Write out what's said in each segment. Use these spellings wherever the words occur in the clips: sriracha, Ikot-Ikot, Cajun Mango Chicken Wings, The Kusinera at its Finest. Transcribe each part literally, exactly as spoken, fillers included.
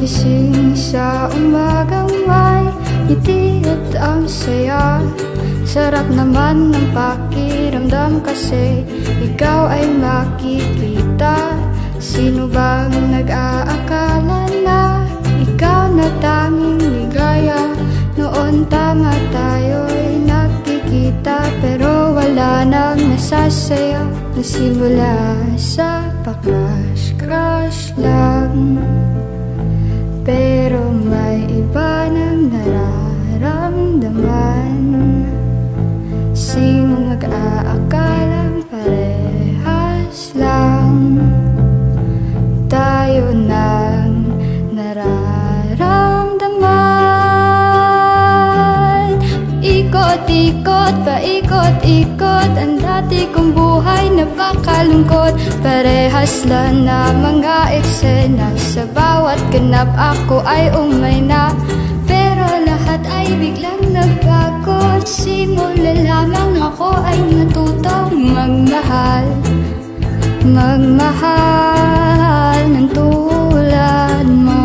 Gising sa umagang may ngiti at ang saya. Sarap naman ng pakiramdam kasi ikaw ay makikita. Sino bang nag-aakala na ikaw na tanging ligaya? Noon tama tayo'y nakikita pero wala nang nasasaya. Nasimula sa pa-crush-crush lang, pero may iba nang nararamdaman. Sinong mag-aakalang parehas lang tayo nang nararamdaman. Ikot-ikot, paikot-ikot, ang dati kong buhay na pakalungkot. Parehas lang na mga eksena, sa bawat ganap ako ay umay na, pero lahat ay biglang nagbago. Simula lamang ako ay natutong magmahal, magmahal ng tulad mo.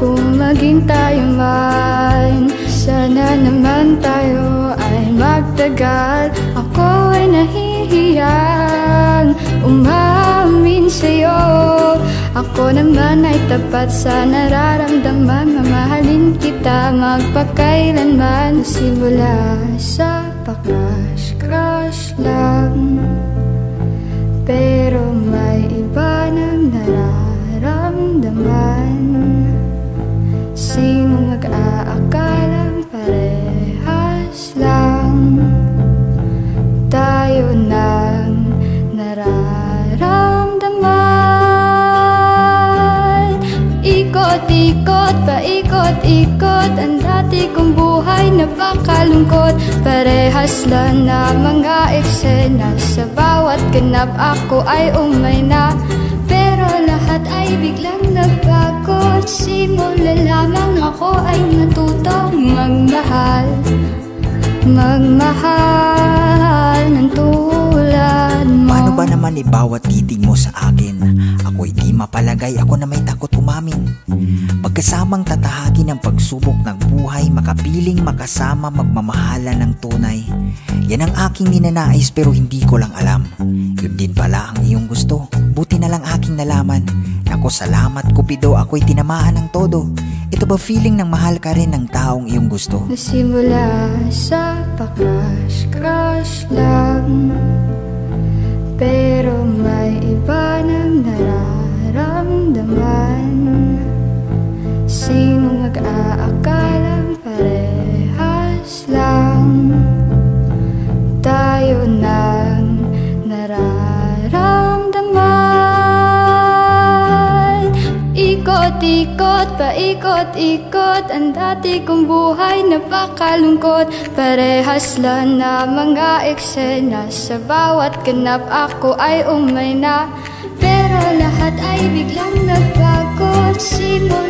Kung maging tayo man, sana naman tayo ay magtagal. Ako ay nahihiyang umamin sa'yo. Ako naman ay tapat sa nararamdaman. Mamahalin kita magpakailanman. Simula sa pa-crush-crush lang, pero may iba nang nararamdaman. Sinong mag-aakalang parehas lang tayo nang nararamdaman. Ikot-ikot, paikot-ikot, ang dati kong buhay na pakalungkot. Parehas lang na mga eksena, sa bawat ganap ako ay umay na, pero lahat ay biglang nagbago. Simula lamang ako ay natutong magmahal, magmahal ng tulad mo. Paano ba naman ibawat titig mo sa akin? Ako'y di mapalagay, ako na may takot umamin. Pagkasamang tatahagin ang pagsubok ng buhay, makapiling makasama, magmamahala ng tunay. Yan ang aking ninanais pero hindi ko lang alam. Yun din pala ang iyong gusto, buti na lang aking nalaman. Naku, salamat Cupido, ako'y tinamaan ng todo. Ito ba feeling ng mahal ka rin ng taong iyong gusto? Nasimula sa pa-crush-crush lang, pero may iba nang nararamdaman. Sinong mag-aakalang parehas lang tayo nang nararamdaman. Ikot-ikot, paikot-ikot, ang dati kong buhay na pakalungkot. Parehas lang na mga eksena, sa bawat ganap ako ay umay na, pero lahat ay biglang nagbago. Simula